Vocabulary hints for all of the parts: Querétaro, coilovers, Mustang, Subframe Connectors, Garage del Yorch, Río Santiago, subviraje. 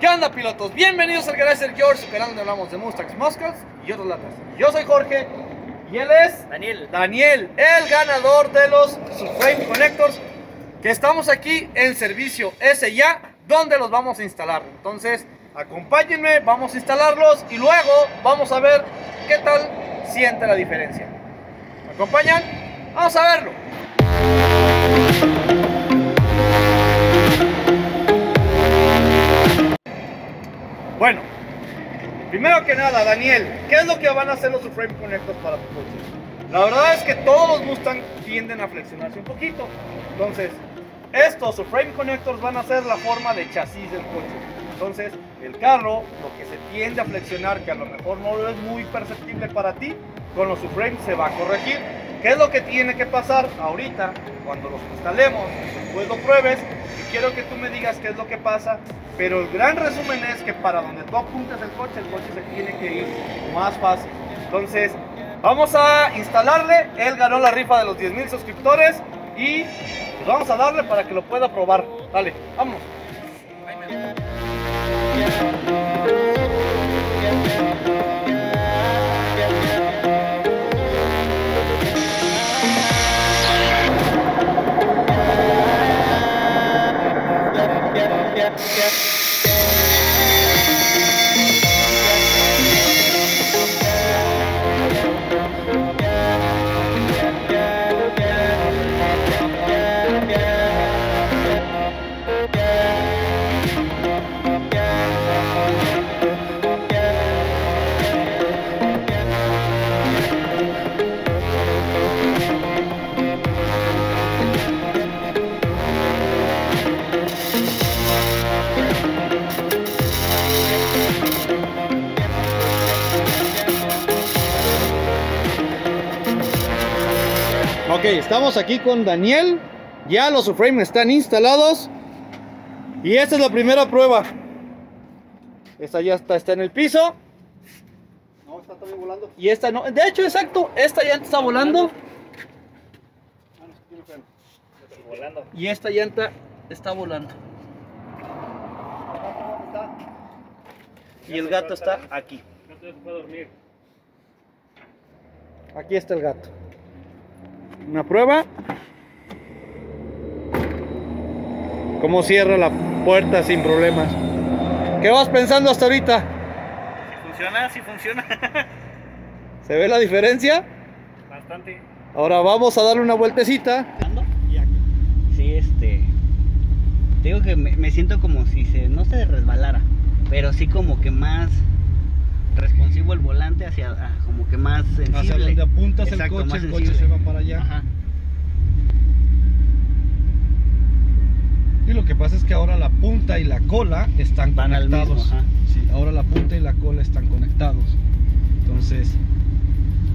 ¿Qué onda, pilotos? Bienvenidos al Garage del Yorch, su canal donde hablamos de Mustangs, Muscles y otros latas. Yo soy Jorge y él es... Daniel, el ganador de los Subframe Connectors, que estamos aquí en servicio ese ya, donde los vamos a instalar. Entonces, acompáñenme, vamos a instalarlos y luego vamos a ver qué tal siente la diferencia. ¿Me acompañan? Vamos a verlo. Bueno, primero que nada, Daniel, ¿qué es lo que van a hacer los Subframe Connectors para tu coche? La verdad es que todos los Mustang tienden a flexionarse un poquito. Entonces, estos Subframe Connectors van a ser la forma de chasis del coche. Entonces, el carro, lo que se tiende a flexionar, que a lo mejor no es muy perceptible para ti, con los Subframe se va a corregir. ¿Qué es lo que tiene que pasar ahorita, cuando los instalemos, después lo pruebes? Y quiero que tú me digas qué es lo que pasa, pero el gran resumen es que para donde tú apuntas el coche se tiene que ir más fácil. Entonces, vamos a instalarle. Él ganó la rifa de los 10,000 suscriptores y pues vamos a darle para que lo pueda probar. Dale, vámonos. Ok, estamos aquí con Daniel. Ya los subframes están instalados. Y esta es la primera prueba. Esta ya está en el piso. No, esta está volando. Y esta no. De hecho, exacto. Esta ya está volando. Y esta llanta está volando. Y el gato está aquí. Aquí está el gato. Una prueba. Cómo cierra la puerta sin problemas. ¿Qué vas pensando hasta ahorita? Si funciona, si funciona. ¿Se ve la diferencia? Bastante. Ahora vamos a darle una vueltecita. Sí, te digo que me siento como si no se resbalara, pero sí como que más responsivo el volante hacia, como que más sensible. Hacia donde apuntas. Exacto, el coche se va para allá. Ajá. Y lo que pasa es que ahora la punta y la cola están conectados. Sí, ahora la punta y la cola están conectados. Entonces,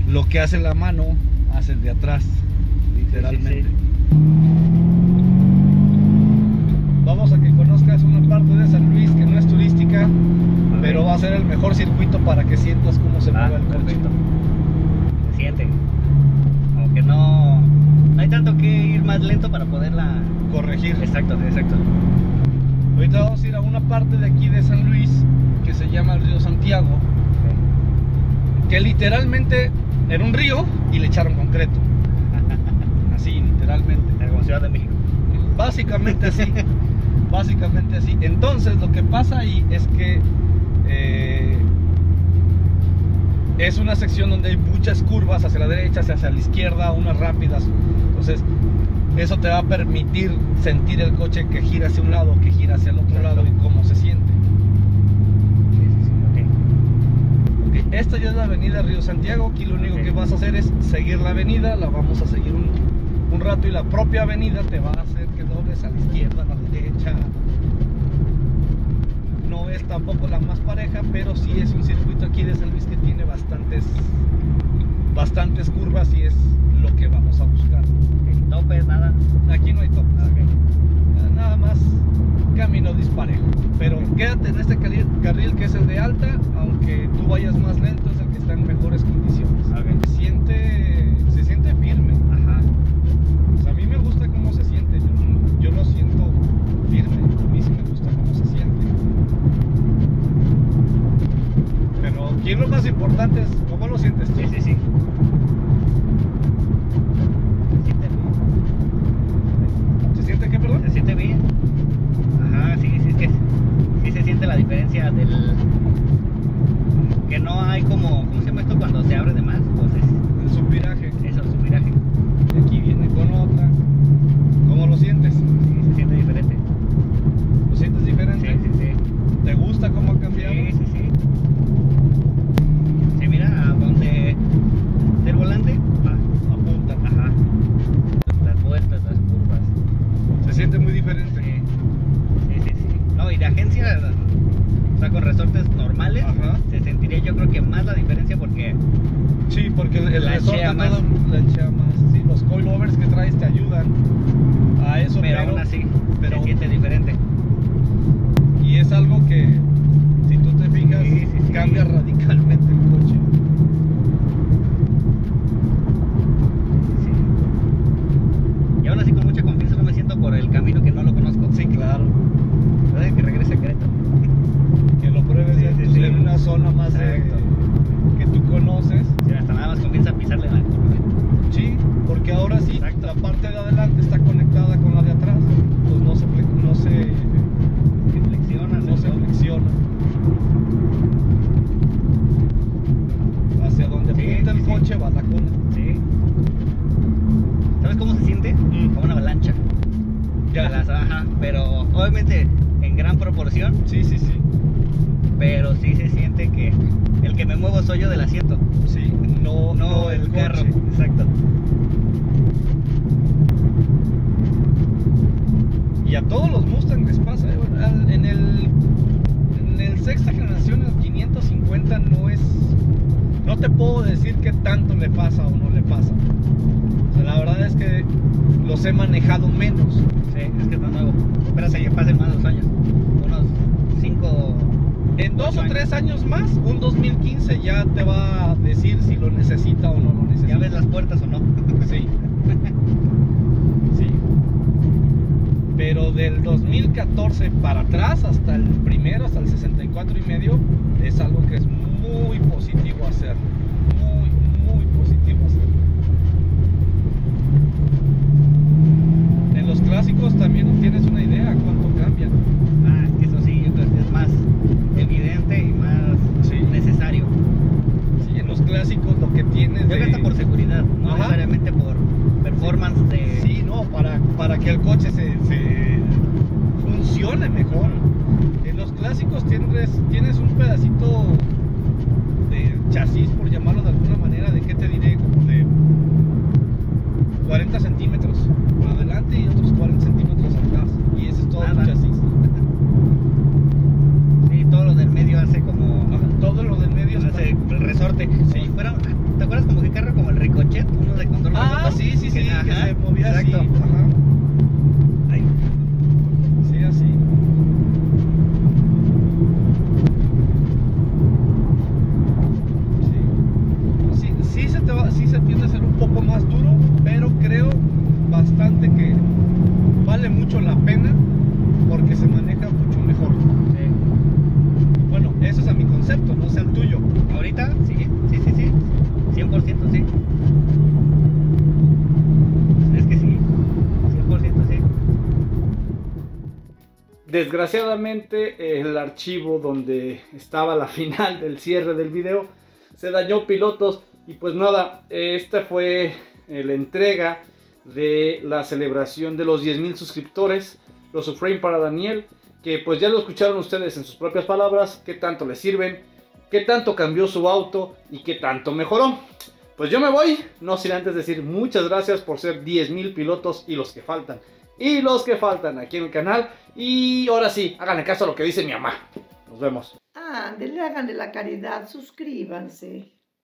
lo que hace la mano, hace el de atrás, literalmente. Sí, sí, sí. Vamos a que conozcas una parte de San Luis que no es turística, pero va a ser el mejor circuito para que sientas cómo se mueve el coche. Se siente. Aunque no hay tanto que ir más lento para poderla corregir. Exacto, exacto. Ahorita vamos a ir a una parte de aquí de San Luis que se llama el Río Santiago. Okay. Que literalmente era un río y le echaron concreto. Así, literalmente. Como Ciudad de México. Básicamente así. Básicamente así. Entonces lo que pasa ahí es que es una sección donde hay muchas curvas hacia la derecha, hacia la izquierda, unas rápidas. Entonces eso te va a permitir sentir el coche que gira hacia un lado, que gira hacia el otro lado, y cómo se siente. Okay. Esta ya es la avenida Río Santiago. Aquí lo único que vas a hacer es seguir la avenida. La vamos a seguir un rato, y la propia avenida te va a hacer que dobles a la izquierda, a la derecha. No es tampoco la más pareja, pero sí es un circuito aquí de San Luis que tiene bastantes curvas, y es lo que vamos a buscar. ¿Topes? Nada. Aquí no hay topes. Okay. Nada más camino disparejo. Pero quédate en este carril que es el de alta, aunque tú vayas más lento, es el que está en mejores condiciones. Okay. Se siente firme. Ajá. Pues a mí me gusta cómo se siente. Yo no siento firme. A mí sí me gusta cómo se siente. lo más importante es cómo lo sientes tú. Sí, sí, sí. Se siente bien. ¿Se siente qué, perdón? Se siente bien. Ajá, sí, sí, es que sí se siente la diferencia del... Que no hay como... ¿Cómo se llama esto cuando se abre de más? Pues es... El subviraje. Eso, el subviraje. Y aquí viene con otra. ¿Cómo lo sientes? Sí, se siente diferente. ¿Lo sientes diferente? Sí, sí, sí. ¿Te gusta cómo ha cambiado? Sí, sí, sí. Sí, mira, a donde del volante, apunta. Ajá. Las vueltas, las curvas. Se siente muy diferente. Sí, sí, sí, sí. No, y de agencia, o sea, con resortes normales, ajá, se sentiría yo creo que más la diferencia porque... Sí, porque el resorte más, todo lanchea más. Sí, los coilovers que traes te ayudan a eso. Pero aún así, pero se siente diferente. Y es algo que, si tú te fijas, sí, sí, sí, cambia radicalmente el coche. Sí. Y aún así con mucha confianza no me siento por el camino que no lo conozco. Sí, claro. Que regrese a Querétaro. Que lo pruebes, sí, sí, sí, en una zona más que tú conoces. Sí, hasta nada más comienza a pisarle la curva. Sí, porque ahora sí, exacto, la parte de adelante está conectada con la de atrás. Pues no se flexiona. Hacia donde apunta el coche va la cuna. Sí. ¿Sabes cómo se siente? Como una avalancha. Ya. Ajá, pero obviamente en gran proporción. Sí, sí, sí. Pero sí se siente que el que me muevo soy yo del asiento. Sí. No el carro. Exacto. Y a todos los Mustang les pasa, en el sexta generación, el 550 no es, no te puedo decir que tanto le pasa o no le pasa. O sea, la verdad es que los he manejado menos. Sí, es que está nuevo. Espérate que pasen más de 2 años, unos 5. En 2 o 3 años más, un 2015 ya te va a decir si lo necesita o no lo necesita. Ya ves las puertas o no. Sí. Sí. Pero del 2014 para atrás, hasta el primero, hasta el 64 y medio, es algo que es muy positivo hacer. Muy positivo hacer. En los clásicos también tienes una idea cuánto cambian. Ah, es que eso sí, es más evidente y más, sí, necesario. Sí, en los clásicos lo que tienes... Yo hasta por seguridad, no, ajá, necesariamente por performance, sí, de... Sí, no, para que el coche se funcione mejor. En los clásicos tienes un pedacito de chasis, por llamarlo de alguna manera, de qué te diré, como de 40 centímetros por adelante y otros 40 centímetros atrás. Y ese es todo el chasis. Sí, todo lo del medio hace como... Todo lo del medio hace el resorte. Sí. Fuera, ¿te acuerdas como que carro como el ricochet? Uno de control. Ah, sí, sí, sí, ajá, que se movía, exacto, así. Ajá. Ahí. Sí, así. Sí. Sí se tiende a ser un poco más duro, pero creo bastante que vale mucho la pena porque se maneja mucho mejor. Sí. Bueno, eso es a mi concepto, no sé al tuyo. Ahorita, sí, sí, sí, sí, 100% sí. Es que sí, 100% sí. Desgraciadamente, el archivo donde estaba la final del cierre del video se dañó, pilotos, y pues nada, esta fue la entrega de la celebración de los 10,000 suscriptores, los Subframe para Daniel, que pues ya lo escucharon ustedes en sus propias palabras, qué tanto les sirven, qué tanto cambió su auto y qué tanto mejoró. Pues yo me voy, no sin antes decir muchas gracias por ser 10,000 pilotos y los que faltan. Y los que faltan aquí en el canal. Y ahora sí, háganle caso a lo que dice mi mamá. Nos vemos. Ándele, háganle la caridad, suscríbanse.